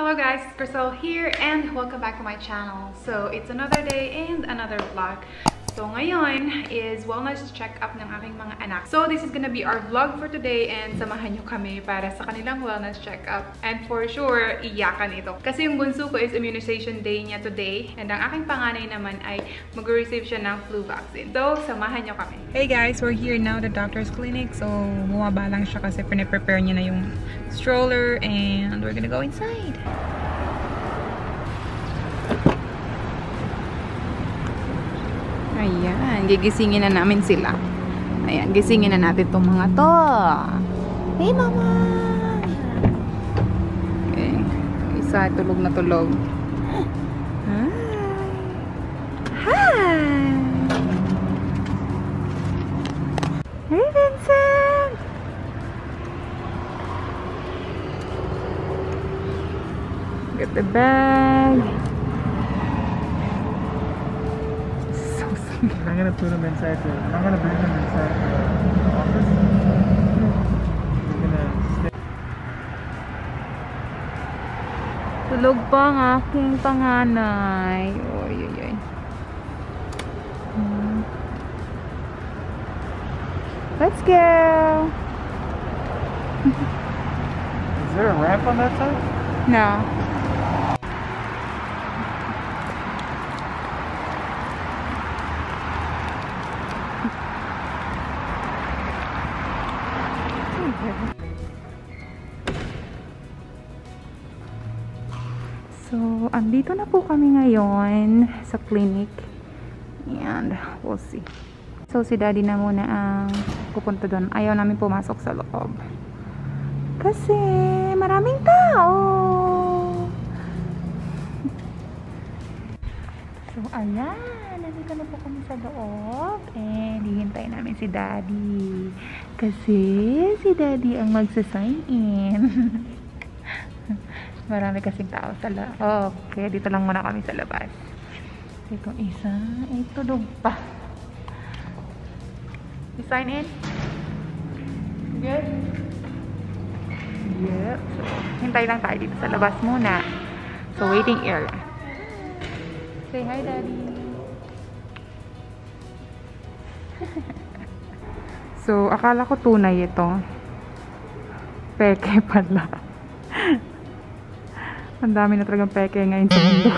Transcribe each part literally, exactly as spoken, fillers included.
Hello guys, it's Chrisel here and welcome back to my channel. So it's another day and another vlog. So ngayon is wellness check-up ng aking mga anak. So this is gonna be our vlog for today and samahan nyo kami para sa kanilang wellness check-up. And for sure, iyakan ito. Kasi yung bunso ko is immunization day niya today. And ang aking panganay naman ay mag-receive siya ng flu vaccine. So samahan nyo kami. Hey guys, we're here now at the doctor's clinic. So bumaba lang siya kasi pinaprepare niya na yung stroller and we're gonna go inside. Ayan, gigisingin na namin sila. Ayan, gisingin na natin itong mga to. Hey, mama! Okay. Isa, tulog na tulog. Hi! Hi! Hey, Vincent! Get the bag. I'm gonna put them inside the, I'm gonna bring them inside the office. We're gonna stay. Tulog pa ang aking panganay. Oy, oy, oy. Let's go! Is there a ramp on that side? No. So, andito na po kami ngayon sa clinic and we'll see. So, si daddy na muna ang pupunta doon. Ayaw namin pumasok sa loob. Kasi, maraming tao! So, ayan! Nandito na po kami sa loob and hihintay namin si daddy. Kasi, si daddy ang magsasign in. Marami kasing tao sa loob. Oh, okay, dito lang muna kami sa labas. Ito isa. Ito doon pa. You sign in? Good? Yep. So, hintay lang tayo dito sa labas muna. So, waiting area. Say hi, daddy. So, akala ko tunay ito. Peke pala. Ang dami na talagang peke ngayon sa mundo.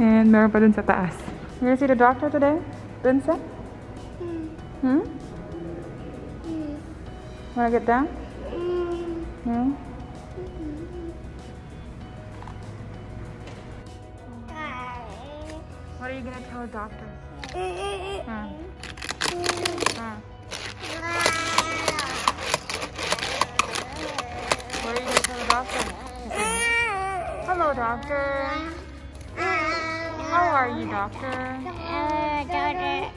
And meron pa dun sa taas. You gonna see the doctor today? Vincent? Mm. Hmm? Mm. Wanna get down? Mm. Yeah? What are you gonna tell the doctor? Huh? Huh? Hello, doctor. How are you, doctor? Uh, doctor.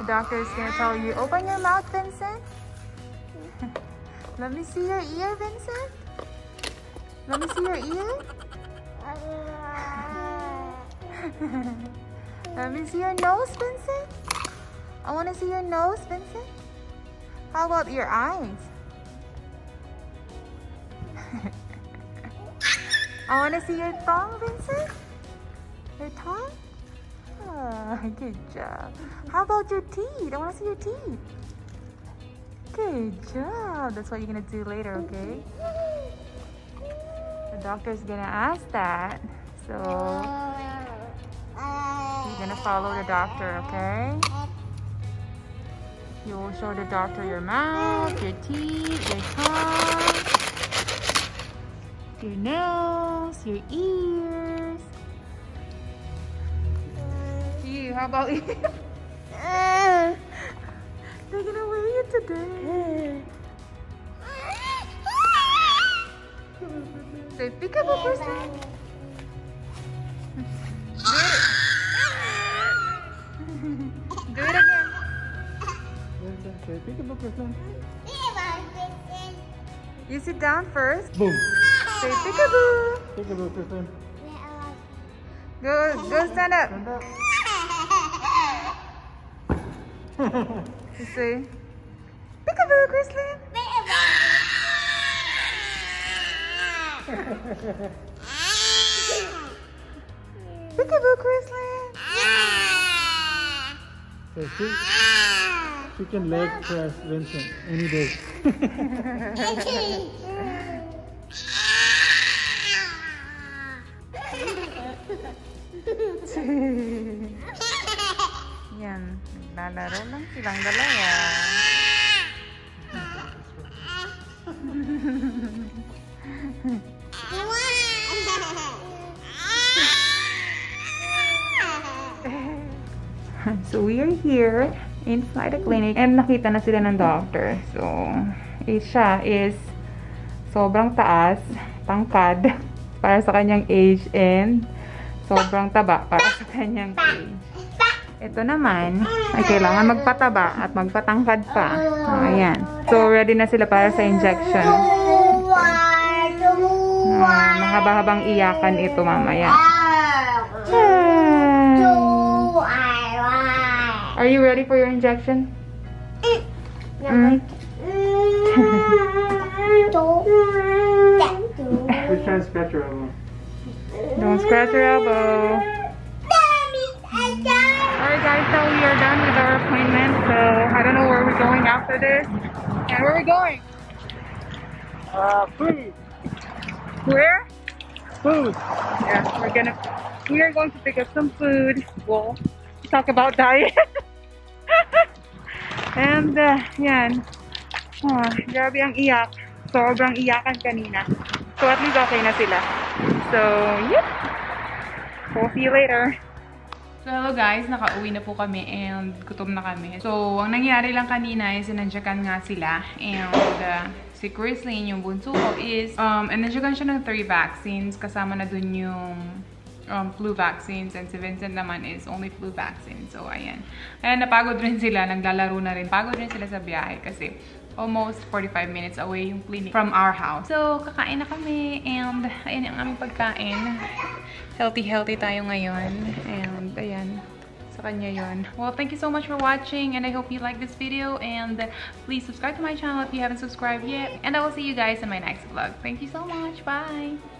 The doctor is going to tell you, open your mouth, Vincent. Let me see your ear, Vincent. Let me see your ear. Let me see your nose, Vincent. I want to see your nose, Vincent. How about your eyes? I want to see your tongue, Vincent. Your tongue? Oh, good job. How about your teeth? I want to see your teeth. Good job. That's what you're going to do later, okay? The doctor's going to ask that. So, you're going to follow the doctor, okay? You will show the doctor your mouth, your teeth, your tongue, your nose, your ears. You, how about you? They're gonna wear you today. So pick up a person. You sit down first. Boom. Say peekaboo. Peekaboo, Kristen. Go, go stand up. Stand up. You see? Peekaboo, Chrisel! Peekaboo, Chrisel! So she, she can leg press Vincent any day. Yan, naglalaro lang silang dalawa. So we are here inside the clinic and nakita na sila ng doctor. So Isha is sobrang taas, tangkad para sa kanyang age, and sobrang taba para sa kanyang age. Ito naman ay kailangan magpataba at magpatangkad pa. Oh, ayan. So ready na sila para sa injection. Oh, mahaba-habang iyakan ito mamaya. Are you ready for your injection? Mm. Don't scratch your elbow. Don't scratch your elbow. Alright guys, so we are done with our appointment. So I don't know where we're going after this. And where are we going? Uh, food. Where? Food. Yeah, we're gonna. We are going to pick up some food. We'll talk about diet. And uh, yan. Oh, grabe ang iyak. Sobrang iyakan kanina. So at least okay na sila. So, yep. We'll see you later. So, hello guys. Nakauwi na po kami and gutom na kami. So, ang nangyari lang kanina is nandiyakan nga sila. And uh, si Chrisel, yung bunso ko, is um, nandiyakan siya ng three vaccines. Kasama na dun yung Um, flu vaccines, and si Vincent naman is only flu vaccine. So, ayan. Ayan, napagod rin sila. Naglalaro na rin. Pagod rin sila sa biyahe kasi almost forty-five minutes away yung clinic from our house. So, kakain na kami and ayan yung aming pagkain. Healthy-healthy tayo ngayon. And, ayan. Sa kanya yun. Well, thank you so much for watching and I hope you like this video and please subscribe to my channel if you haven't subscribed yet. And I will see you guys in my next vlog. Thank you so much. Bye!